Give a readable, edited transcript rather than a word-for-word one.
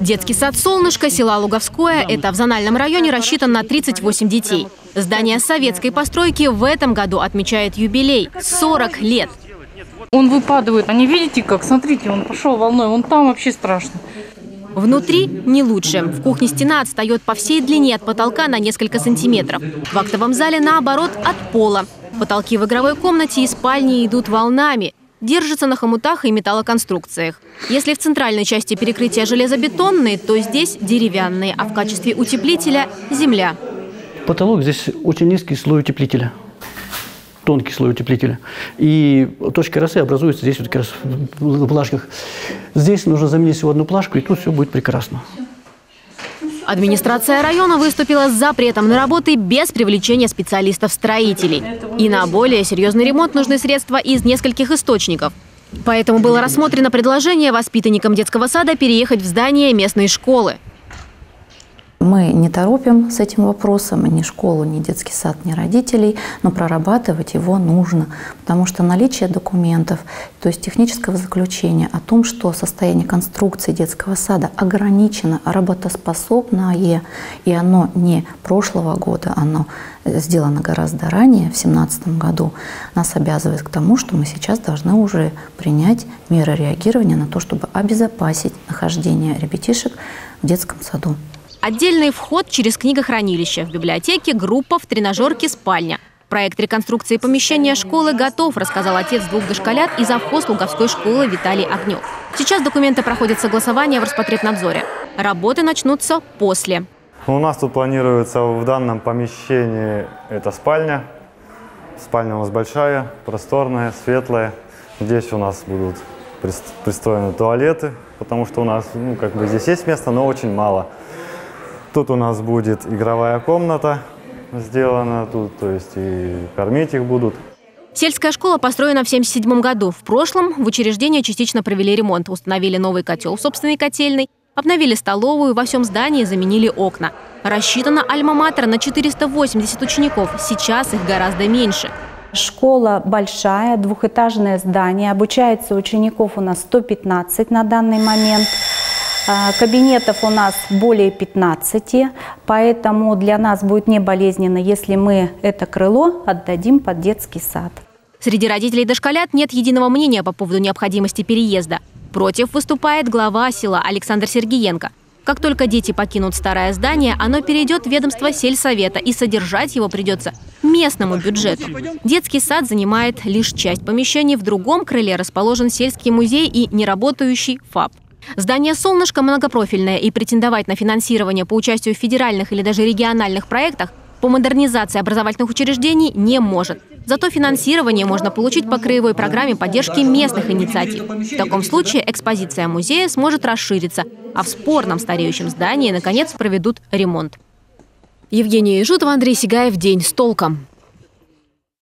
Детский сад «Солнышко» села Луговское, это в Зональном районе, рассчитан на 38 детей. Здание советской постройки в этом году отмечает юбилей – 40 лет. Он выпадает, они видите как, смотрите, он пошел волной, он там вообще страшно. Внутри не лучше. В кухне стена отстает по всей длине от потолка на несколько сантиметров. В актовом зале, наоборот, от пола. Потолки в игровой комнате и спальне идут волнами. Держится на хомутах и металлоконструкциях. Если в центральной части перекрытия железобетонные, то здесь деревянные, а в качестве утеплителя – земля. Потолок здесь очень низкий слой утеплителя, тонкий слой утеплителя. И точки росы образуются здесь вот как раз в плашках. Здесь нужно заменить всего одну плашку, и тут все будет прекрасно. Администрация района выступила с запретом на работы без привлечения специалистов-строителей. И на более серьезный ремонт нужны средства из нескольких источников. Поэтому было рассмотрено предложение воспитанникам детского сада переехать в здание местной школы. Мы не торопим с этим вопросом ни школу, ни детский сад, ни родителей, но прорабатывать его нужно, потому что наличие документов, то есть технического заключения о том, что состояние конструкции детского сада ограничено, работоспособное, и оно не прошлого года, оно сделано гораздо ранее, в 2017 году, нас обязывает к тому, что мы сейчас должны уже принять меры реагирования на то, чтобы обезопасить нахождение ребятишек в детском саду. Отдельный вход через книгохранилище, в библиотеке, группа, в тренажерке, спальня. Проект реконструкции помещения школы готов, рассказал отец двух дошколят и завхоз Луговской школы Виталий Огнев. Сейчас документы проходят согласование в Роспотребнадзоре. Работы начнутся после. У нас тут планируется в данном помещении это спальня. Спальня у нас большая, просторная, светлая. Здесь у нас будут пристроены туалеты, потому что у нас, здесь есть место, но очень мало. Тут у нас будет игровая комната сделана, тут, то есть и кормить их будут. Сельская школа построена в 1977 году. В прошлом в учреждении частично провели ремонт. Установили новый котел в собственной котельной, обновили столовую, во всем здании заменили окна. Рассчитана альма-матер на 480 учеников. Сейчас их гораздо меньше. Школа большая, двухэтажное здание. Обучается учеников у нас 115 на данный момент. Кабинетов у нас более 15, поэтому для нас будет не болезненно, если мы это крыло отдадим под детский сад. Среди родителей дошколят нет единого мнения по поводу необходимости переезда. Против выступает глава села Александр Сергеенко. Как только дети покинут старое здание, оно перейдет в ведомство сельсовета, и содержать его придется местному бюджету. Детский сад занимает лишь часть помещений. В другом крыле расположен сельский музей и неработающий ФАП. Здание «Солнышко» многопрофильное, и претендовать на финансирование по участию в федеральных или даже региональных проектах по модернизации образовательных учреждений не может. Зато финансирование можно получить по краевой программе поддержки местных инициатив. В таком случае экспозиция музея сможет расшириться, а в спорном стареющем здании, наконец, проведут ремонт. Евгения Ижутова, Андрей Сигаев. День с толком.